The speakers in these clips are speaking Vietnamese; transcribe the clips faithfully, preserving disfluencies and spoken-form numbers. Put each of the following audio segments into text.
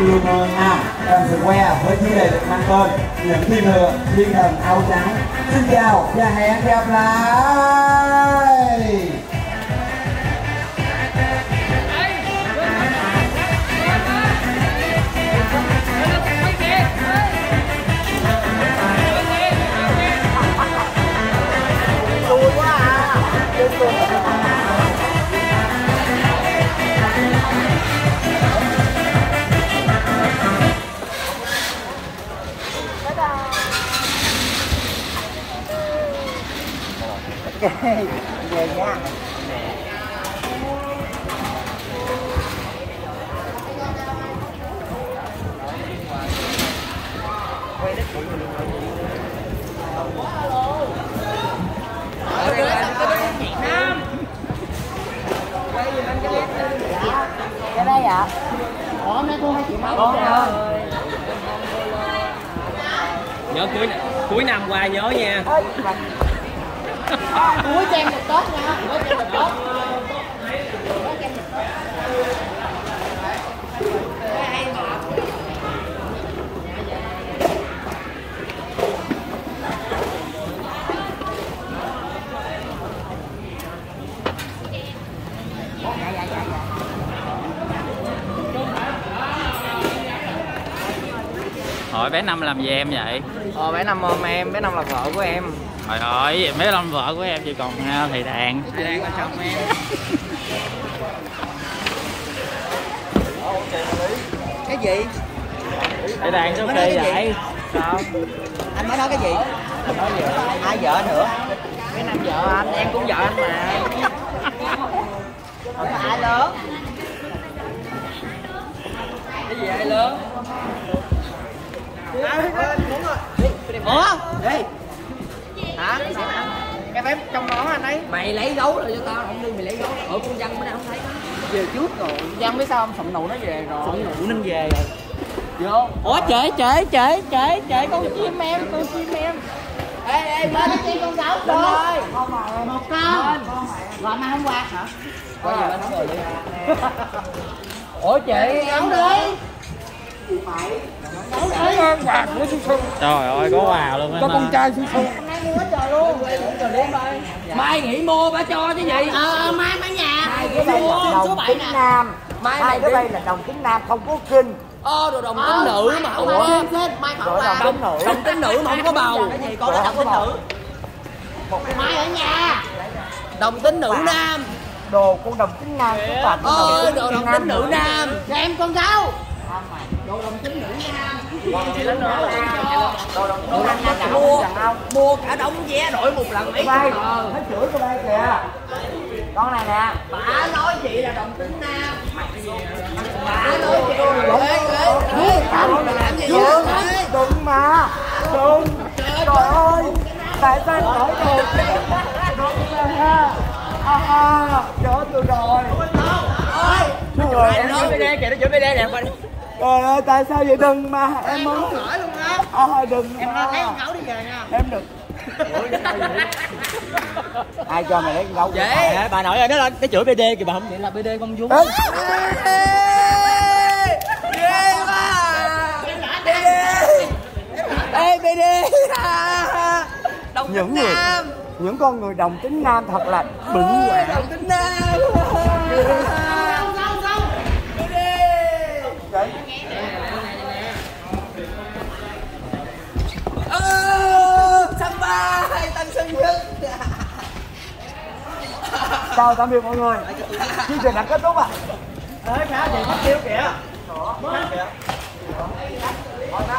Từ à, Trần Sự Que với chủ đề được mang tên Những thiên thừa, thiên thần áo trắng. Xin chào và hẹn gặp lại. Vui quá à. Về nha. Ở đây ạ. Ủa mấy cô hay chị Mai ơi. Nhớ cuối cuối năm qua nhớ nha. Cuối trang được Tết nha, cuối trang được Tết. Hỏi bé Năm làm gì em vậy? Ờ bé Năm ôm em, bé Năm là vợ của em. Trời ơi, mấy năm vợ của em chỉ còn thầy đàn. Thầy đàn là chồng em. Cái gì? Thầy đàn sao kỳ vậy? Sao? Anh mới nói cái gì? Anh nói gì? Ai vợ anh nữa? Mấy năm vợ anh, em cũng vợ anh mà. Không phải ai lớn. Cái gì ai lớn? Ủa? Đi. Hả? Cái phép trong đó anh ấy. Mày lấy gấu rồi cho tao, không đi mày lấy gấu. Ở con Văn bữa nay không thấy. Về trước rồi. Văn biết sao không? Sụm nụ nó về rồi. Sụm nụ nên về rồi. Vô. Ủa trễ trễ trễ trễ trễ con chim em, con chim em. Ê ê bên chim con gấu rồi. Một con. Rồi mai không qua hả? Qua giờ bên rồi đi. Ủa chị gấu đi. Trời ơi có quà luôn á. Có con trai Su Su. Mua hết trời luôn. Mai nghỉ mua bà cho chứ gì. Ờ mai bán nhà. Mai cái đây là đồng tính nam. Mai cái đây là đồng tính nam không có kinh. Ờ rồi đồng tính nữ mà không có. Mai không có đồng nữ. Đồng tính nữ mà không có bầu. Có đồng tính nữ. Mai ở nhà. Đồng tính nữ nam. Đồ con đồng tính nam. Ờ đồ đồng tính nữ nam. Em con gấu. Đồ đồng tính nữ nam. Đồ đồng tính nam là mua. Mua cả đống vé đổi một lần mấy. Ờ hết chửi cô đây kìa. Con này nè. Bà nói chị là đồng tính nam. Bà nói chị là đồng tính nam. Đừng mà. Đừng. Trời ơi. Tại sao đổi đồ. Đừng mà ha. À ha. Chở tôi rồi. Trời ơi. Nói bê đê kìa. Nó chửi bê đê nè. Trời ơi, tại sao vậy? Đừng mà, em, em muốn hỏi luôn á. Ờ, đừng em mà. Lấy con gấu đi về nha. Em đừng. Ai cho mày lấy con gấu? Vậy? Bà, bà nội ơi, nó lên, nó chửi bê đê kìa bà không? Vậy là bê đê con vuông. Ê! Ghê quá! bê đê! Ê, bê đê! Đồng tính nam! Những con người đồng tính nam thật là bỉnh quẹ. Đồng tính nam! Đấy. Ơ, samba hay tăng sân nhất. Chào tạm biệt mọi người. Chương trình đã kết thúc ạ. À. Ê khá thì mất tiêu kìa. Mất kìa. Bỏ ra.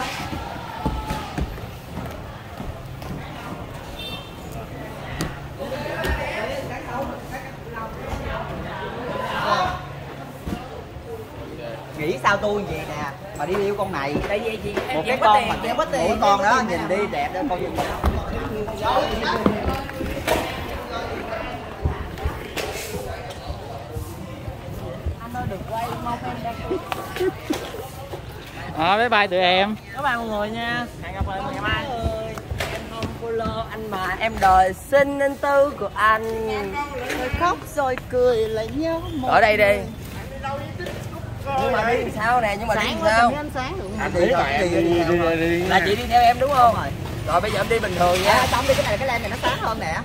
Nghĩ sao tôi vậy nè mà đi yêu con này tại vì chị một cái con mà đeo bít mỗi con đó nhìn đi đẹp đó con gì anh ơi được quay mong em đây à, bye bye tụi em các bạn mọi người nha hẹn gặp lại ngày mai em không follow anh mà em đòi xin nên tư của anh rồi khóc rồi cười lại nhớ ở đây đi Nhưng mà biết sao nè, nhưng mà sáng biết sao anh sáng được anh biết rồi, em đi, đi, đi, đi là chị đi theo em đúng không? Rồi, rồi bây giờ em đi bình thường nha. Xong đi cái này, cái len này nó sáng hơn nè.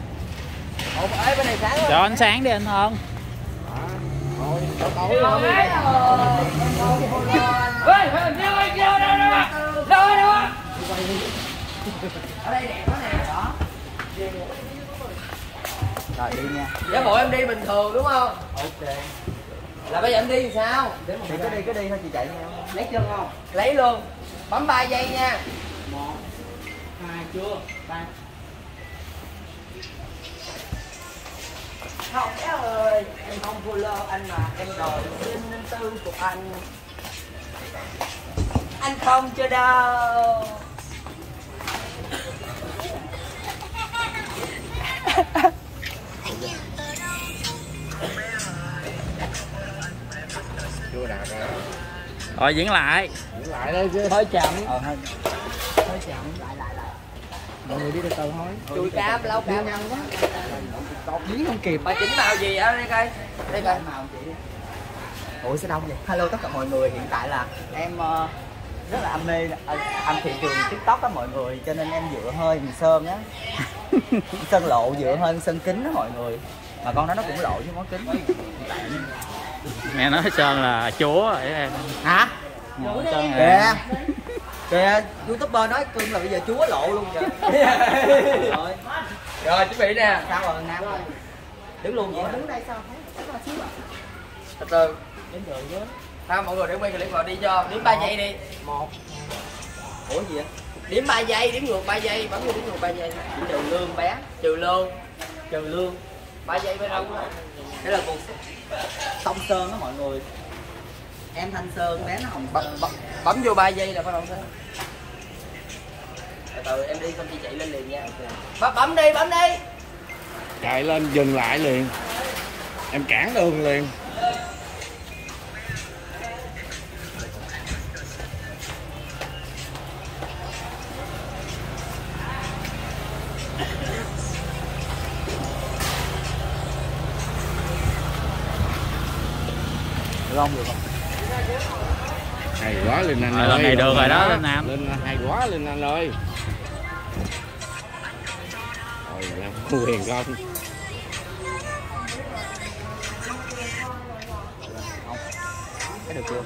Ủa ấy bên này sáng hơn. Cho anh sáng đi anh hơn. Thôi, tối rồi. Ê, hình như anh vô đâu đâu. Đâu đâu. Ở đây đẹp quá nè, đó. Rồi đi nha. Giả bộ em đi bình thường đúng không? Ok. Là bây giờ em đi thì sao? Chị cứ đi, cứ đi thôi chị chạy nha. Lấy chân không? Lấy luôn. Bấm ba giây nha. một hai chưa? ba. Không ơi, em không follow anh mà em đòi xin linh tư của anh. Anh không cho đâu. Rồi diễn lại. Diễn lại thôi chứ. Thôi chậm. Ờ thôi. Thôi chậm lại lại lại. Mọi người đi từ từ thôi. Chui cam lâu cam nhanh quá. Đọc biến không kịp. Bà chỉnh màu gì á đây coi. Đây coi màu chị. Ủa sao đông vậy? Hello tất cả mọi người, hiện tại là em uh, rất là am mê âm thị trường TikTok á mọi người, cho nên em dựa hơi mình sơn á. Sơn lộ dựa hơn sơn kính đó mọi người. Mà con đó nó cũng lộ với món kính. Mẹ nói Sơn là chúa rồi em. Hả? Chúa Sơn kìa. Kìa, YouTuber nói cưng là bây giờ chúa lộ luôn kìa. Rồi. Rồi chuẩn bị nè. Sao rồi Nam ơi. Đứng luôn vậy. Đứng đây sao thấy rất là xíu ạ. Từ từ. Đến đường chứ. Sao mọi người để nguyên clip vào đi cho. Điểm ba giây đi. một. Ủa gì vậy? Điểm ba giây, điểm ngược ba giây, bấm vô điểm ngược ba giây. Trừ lương bé, trừ lương. Trừ lương. ba giây bên ông. Đó là cuộc tông sơn đó mọi người. Em thanh sơn bé nó hồng bấm, bấm, bấm vô ba giây là phải không sơn. Từ từ em đi con chị chạy lên liền nha. Okay. Bấm đi, bấm đi. Chạy lên dừng lại liền. Em cản đường liền. Không được không? Hay quá Linh Anh ơi. Lần này được rồi đó Linh Nam. Linh hay quá Linh Anh ơi. Rồi Nam quyền không? Không. Cái được chưa?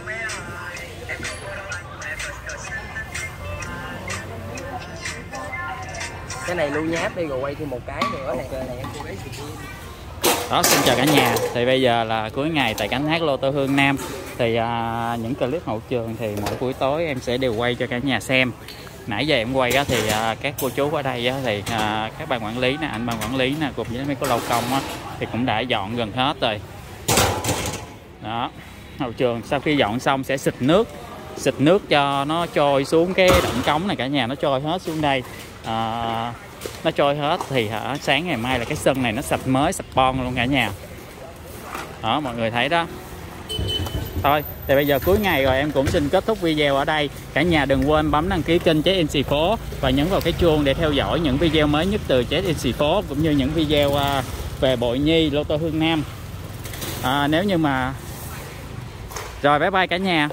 Cái này lưu nháp đi rồi quay thêm một cái nữa này. Okay. Này em cô đấy chị. Đó, xin chào cả nhà. Thì bây giờ là cuối ngày tại cánh hát lô tô Hương Nam. Thì à, những clip hậu trường thì mỗi buổi tối em sẽ đều quay cho cả nhà xem. Nãy giờ em quay á, thì à, các cô chú ở đây á, thì à, các bạn quản lý nè, anh bạn quản lý nè, cùng với mấy cô lao công á, thì cũng đã dọn gần hết rồi. Đó, hậu trường sau khi dọn xong sẽ xịt nước. Xịt nước cho nó trôi xuống cái động cống này cả nhà, nó trôi hết xuống đây. À, nó trôi hết thì hả sáng ngày mai là cái sân này nó sạch mới sạch bon luôn cả nhà. Đó mọi người thấy đó. Thôi thì bây giờ cuối ngày rồi em cũng xin kết thúc video ở đây. Cả nhà đừng quên bấm đăng ký kênh Check in xì phố và nhấn vào cái chuông để theo dõi những video mới nhất từ Check in xì phố cũng như những video về Bội Nhi, lô tô Hương Nam. À, nếu như mà rồi bye bye cả nhà.